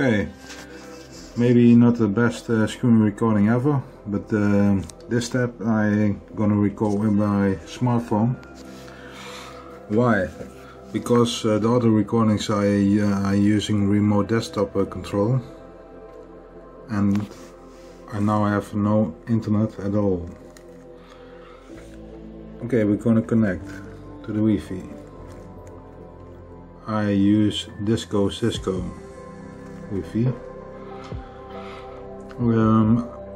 Okay, maybe not the best screen recording ever, but this step I'm gonna record with my smartphone. Why? Because the other recordings I using remote desktop control, and now I have no internet at all. Okay, we're gonna connect to the Wi-Fi. I use Disco Cisco Wi-Fi.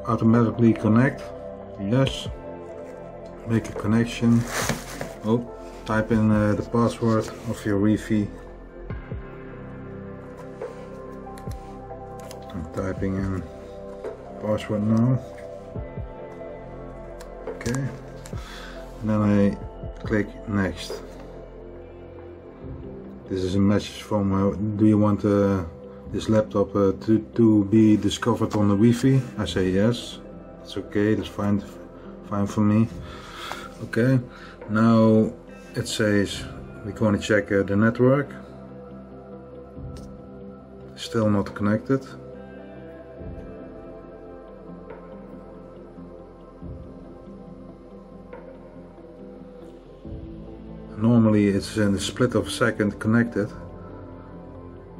Automatically connect. Yes. Make a connection. Oh, type in the password of your Wi-Fi. I'm typing in password now. Okay. And then I click next. This is a message from do you want this laptop to be discovered on the Wi-Fi? I say yes. It's okay, that's fine for me. Okay, now it says we're going to check the network. Still not connected. Normally it's in the split of a second connected,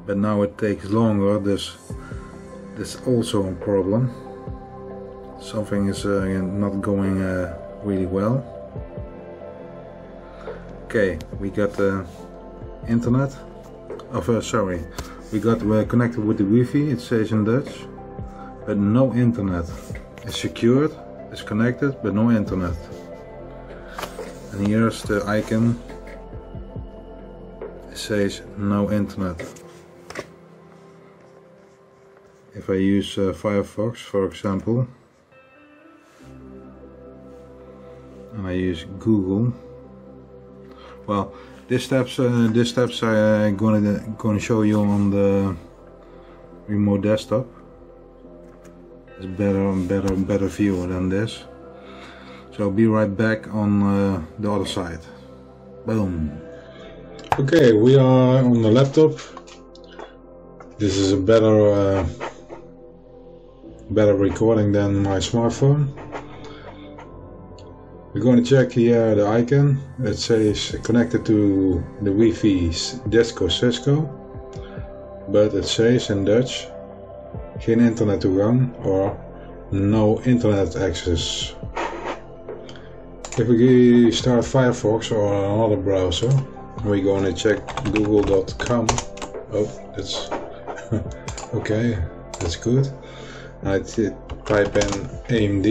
but now it takes longer. This is also a problem. Something is not going really well. Okay, we got internet. We're connected with the Wi-Fi. It says in Dutch, but no internet. It's secured. It's connected, but no internet. And here's the icon. It says no internet. If I use Firefox, for example, and I use Google, well, this steps I'm gonna show you on the remote desktop. It's better view than this. So be right back on the other side. Boom. Okay, we are on the laptop. This is a better recording than my smartphone. We're going to check here the icon. It says connected to the Wi-Fi Disco Cisco, but it says in Dutch geen internet toegang or no internet access. If we start Firefox or another browser, we're going to check google.com. Oh, that's okay, that's good. I type in AMD.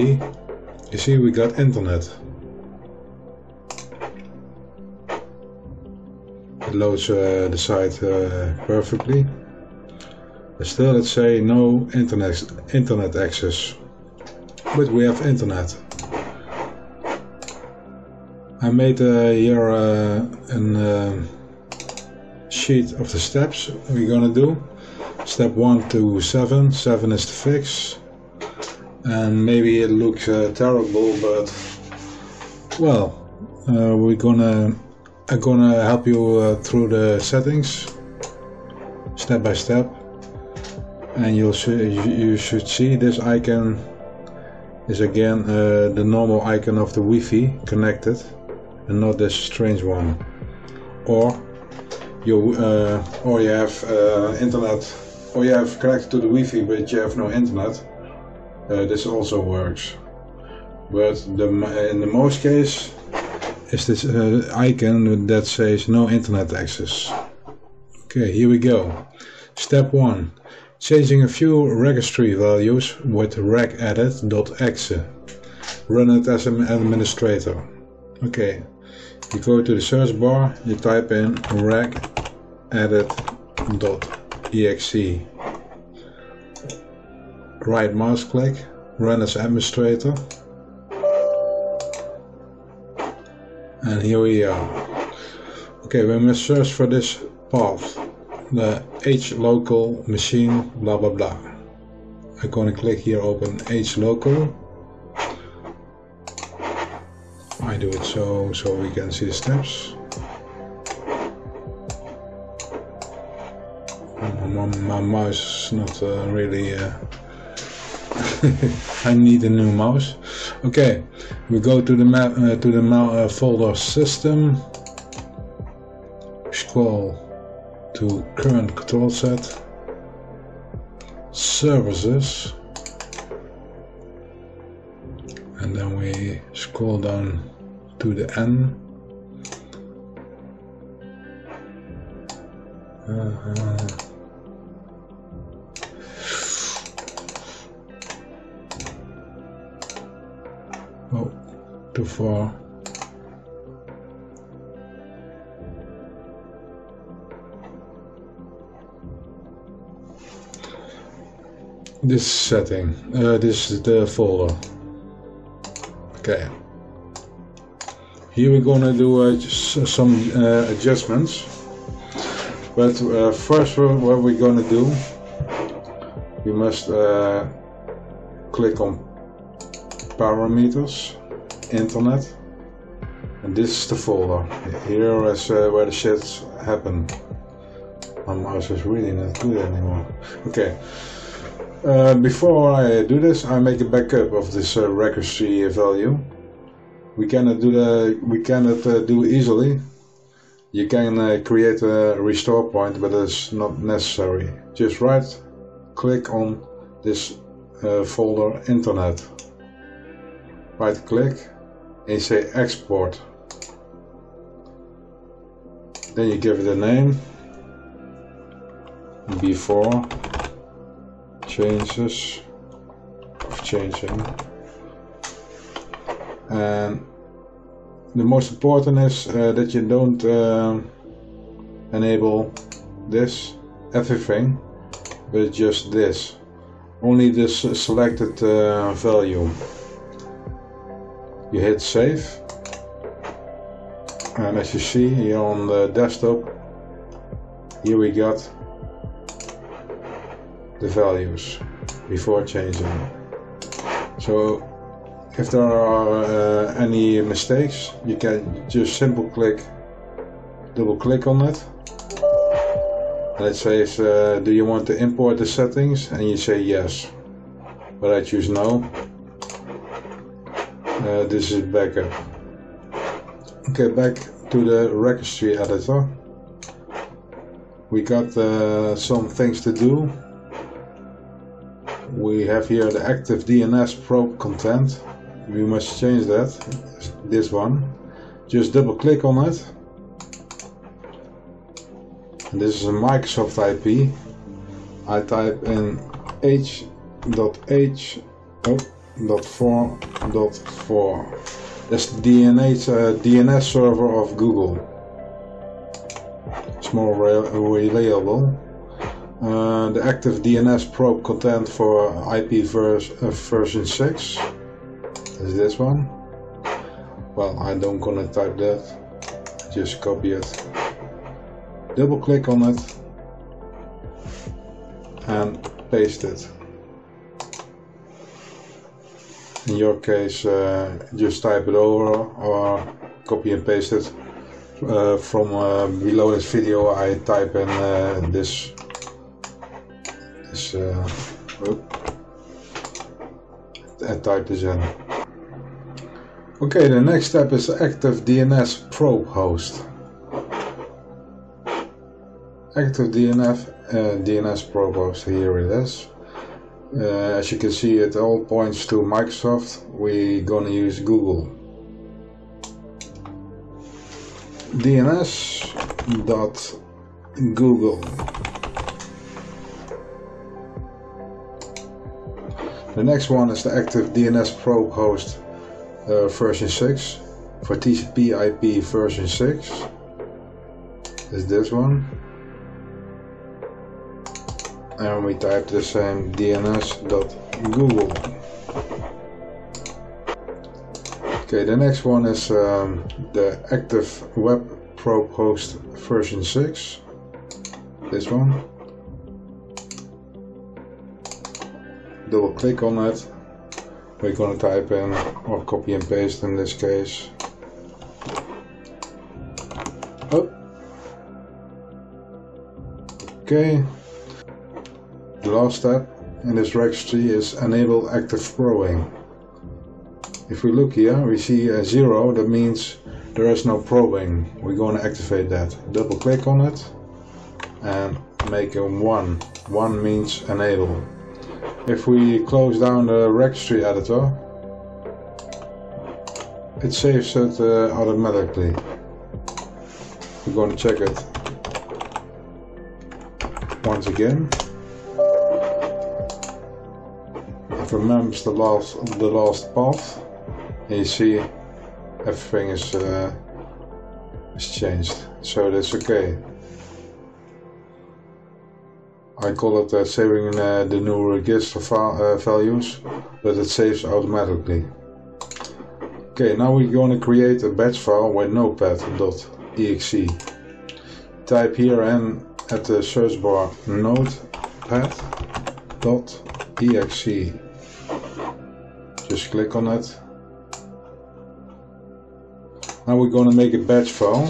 You see, we got internet. It loads the site perfectly. But still, it says no internet access. But we have internet. I made here a sheet of the steps we're gonna do. Step 1 to 7, 7 is the fix. And maybe it looks terrible, but well, I'm gonna help you through the settings, step by step. And you should see this icon is again the normal icon of the Wi-Fi connected. And not this strange one, or you have internet, or you have connected to the Wi-Fi but you have no internet. This also works, but in the most case is this icon that says no internet access. Okay, here we go. Step 1: changing a few registry values with regedit.exe. Run it as an administrator. Okay, you go to the search bar, you type in regedit.exe, right mouse click, run as administrator, and here we are. Okay, we must search for this path, the HLocal machine, blah blah blah. I'm gonna click here, open HLocal. I do it so we can see the steps. My mouse is not really... I need a new mouse. Okay, we go to the folder system. Scroll to current control set, services, and then we scroll down to the N. Oh, too far. This setting, this is the folder. Okay. Here we're gonna do some adjustments, but first, what we're gonna do, we must click on Parameters, Internet, and this is the folder. Here is where the shits happen. My mouse is really not good anymore. Okay. Before I do this, I make a backup of this registry value. We cannot do that. We cannot do easily. You can create a restore point, but it's not necessary. Just right-click on this folder Internet. Right-click and say Export. Then you give it a name. Before. Changes of changing, and the most important is that you don't enable this everything, but just this, only this selected value. You hit save, and as you see here on the desktop, here we got the values before changing. So if there are any mistakes, you can just double click on it, and it says do you want to import the settings, and you say yes, but I choose no. This is backup. Okay, back to the registry editor. We got some things to do. We have here the ActiveDnsProbeContentV6. We must change that, this one. Just double click on it. And this is a Microsoft IP. I type in h.h.4.4. That's the DNS server of Google. It's more reliable. The ActiveDnsProbeContentV6 for IP version 6 is this one. Well, I don't gonna type that, just copy it, double click on it and paste it. In your case just type it over or copy and paste it. From below this video I type in this type this in. Okay, the next step is ActiveDnsProbeHost. ActiveDnsProbeHost, here it is. As you can see, it all points to Microsoft. We're gonna use Google. DNS.google. The next one is the ActiveDnsProbeHost version 6 for TCP/IP version 6. Is this one, and we type the same dns.google. Okay, the next one is the ActiveWebProbeHostV6 version 6. This one. Double click on it, we're going to type in, or copy and paste in this case. Oh. Okay, The last step in this registry is EnableActiveProbing. If we look here, we see a 0, that means there is no probing. We're going to activate that. Double click on it and make a 1. 1 means enable. If we close down the registry editor, it saves it automatically. We're going to check it once again. It remembers the last path, and you see everything is changed, so that's okay. I call it saving the new register values, but it saves automatically. Okay, now we're going to create a batch file with notepad.exe. Type here and at the search bar notepad.exe. Just click on it. Now we're going to make a batch file,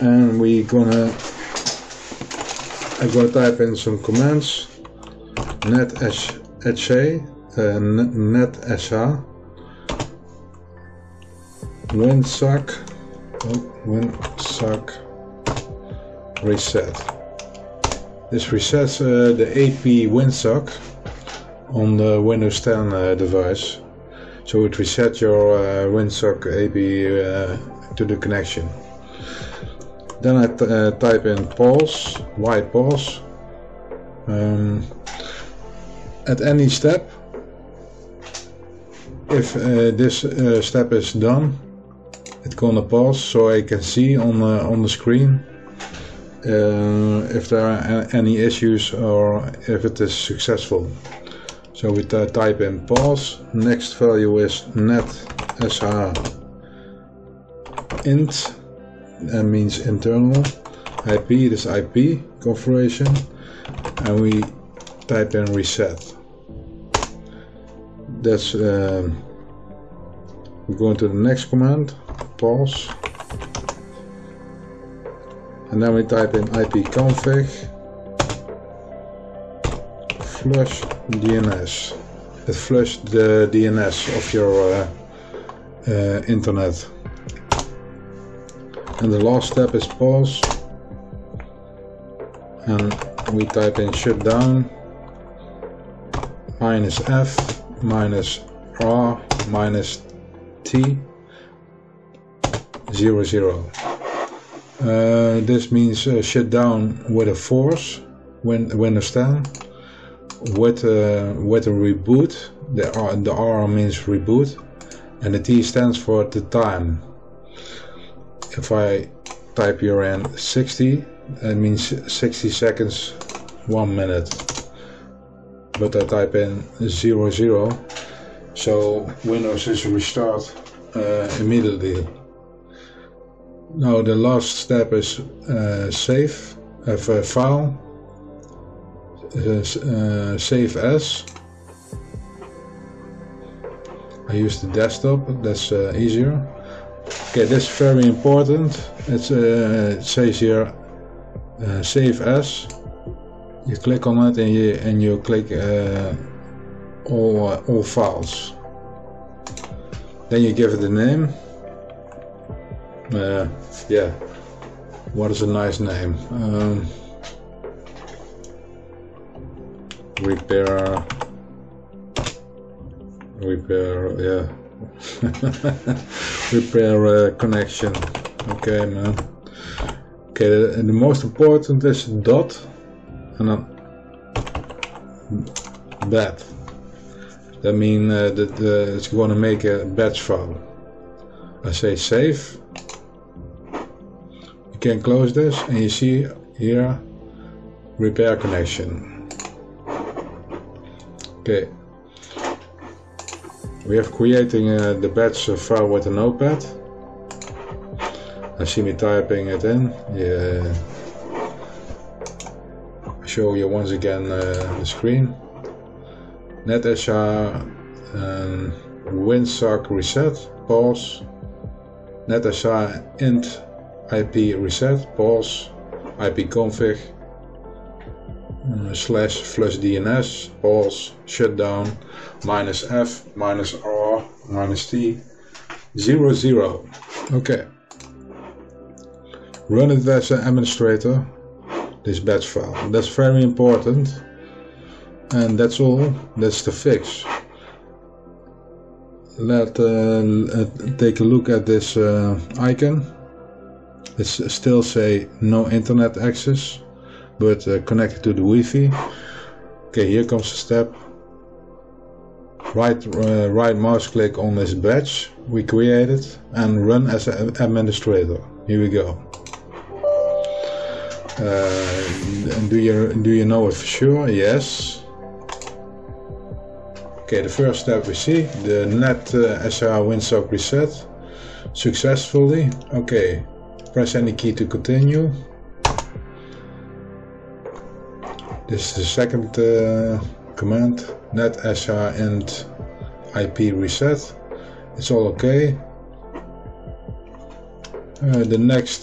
and I'm going to type in some commands. netsh, winsock reset. This resets the AP WinSock on the Windows 10 device, so it resets your WinSock AP to the connection. Then I type in pause, why pause? At any step, if this step is done, it's gonna pause, so I can see on the screen if there are any issues or if it is successful. So we type in pause. Next value is netsh int. That means internal. IP, this IP configuration, and we type in reset. That's we're going to the next command, pause, and then we type in ipconfig flush DNS. It flushed the DNS of your internet. And the last step is pause, and we type in shutdown -f -r -t 00. This means shutdown with a force when Windows 10, with a reboot. The R means reboot, and the T stands for the time. If I type here in 60, that means 60 seconds, 1 minute. But I type in 00, so Windows is restart immediately. Now the last step is save, file, save as. I use the desktop, that's easier. Okay, that's very important. It's, it says here save as. You click on it and you click all files. Then you give it a name. Yeah, what is a nice name? repair, yeah. Repair connection. Okay, man. Okay, the most important is dot and then bat. That means that it's going to make a batch file. I say save. You can close this, and you see here repair connection. Okay. We have creating the batch file with a notepad. I see me typing it in. Yeah. I'll show you once again the screen. netsh winsock reset, pause. netsh int ip reset, pause. ipconfig /flushdns pause shutdown -f -r -t 00. Okay. Run it as an administrator, this batch file. That's very important. And that's all. That's the fix. Let's take a look at this icon. It still say no internet access, but connected to the Wi-Fi. Okay, here comes the step. Right mouse click on this batch we created and run as an administrator. Here we go. Do you know it for sure? Yes. Okay, the first step we see the net SR WinSock reset successfully. Okay, press any key to continue. This is the second command, net SR and IP reset. It's all okay. The next,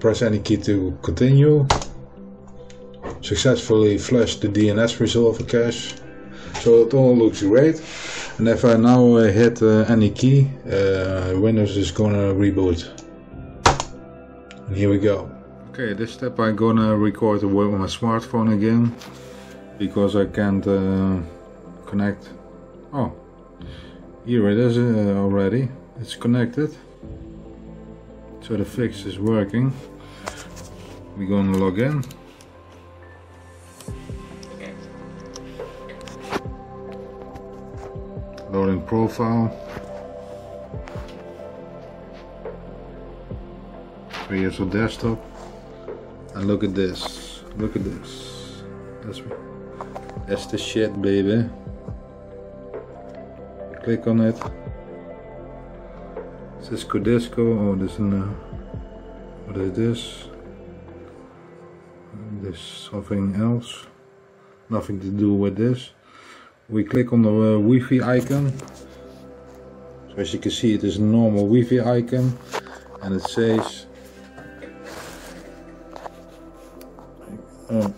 press any key to continue. Successfully flush the DNS resolver cache. So it all looks great. And if I now hit any key, Windows is gonna reboot. And here we go. Okay, this step I'm gonna record with my smartphone again, because I can't connect. Oh, here it is already. It's connected. So the fix is working. We're gonna log in. Loading profile. Here's our desktop. And look at this. Look at this. That's the shit, baby. Click on it. Cisco Disco. Oh, this is what is this? This something else. Nothing to do with this. We click on the Wi-Fi icon. So as you can see, it is a normal Wi-Fi icon, and it says. Oh.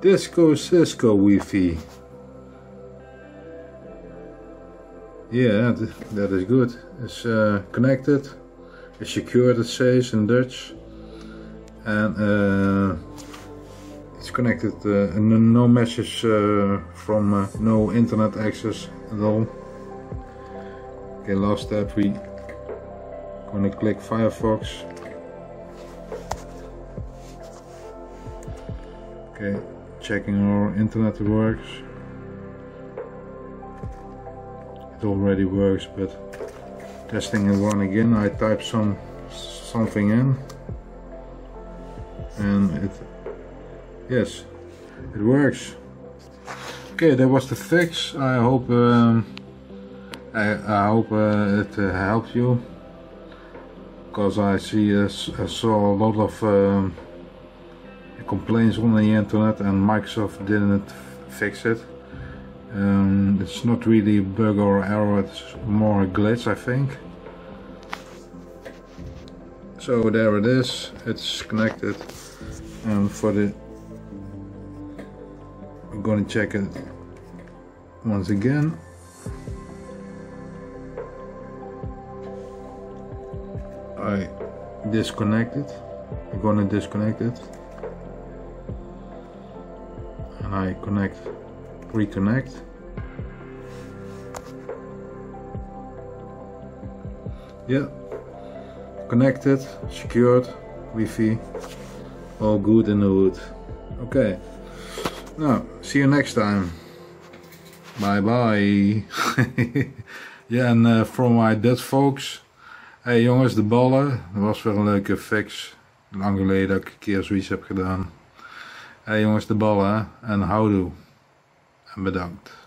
Disco Cisco Wi-Fi. Yeah, that is good. It's connected. It's secured, it says in Dutch. And it's connected. No message from no internet access at all. Okay, last step we gonna click Firefox. Okay. Checking our internet works. It already works, but testing it one again. I type something in, and yes, it works. Okay, that was the fix. I hope I hope it helped you, because I saw a lot of. Complaints on the internet, and Microsoft didn't fix it. It's not really a bug or error, it's more a glitch, I think. So there it is, it's connected, and I'm gonna check it once again. I disconnected. I'm gonna disconnect it. And I reconnect. Yeah, connected, secured, Wi-Fi, all good in the hood. Okay, now see you next time. Bye bye. Ja, en from my Dutch folks. Hey jongens, de ballen. Dat was weer een leuke fix. Lang geleden dat ik een keer zoiets heb gedaan. Hey jongens, de ballen en houdoe en bedankt.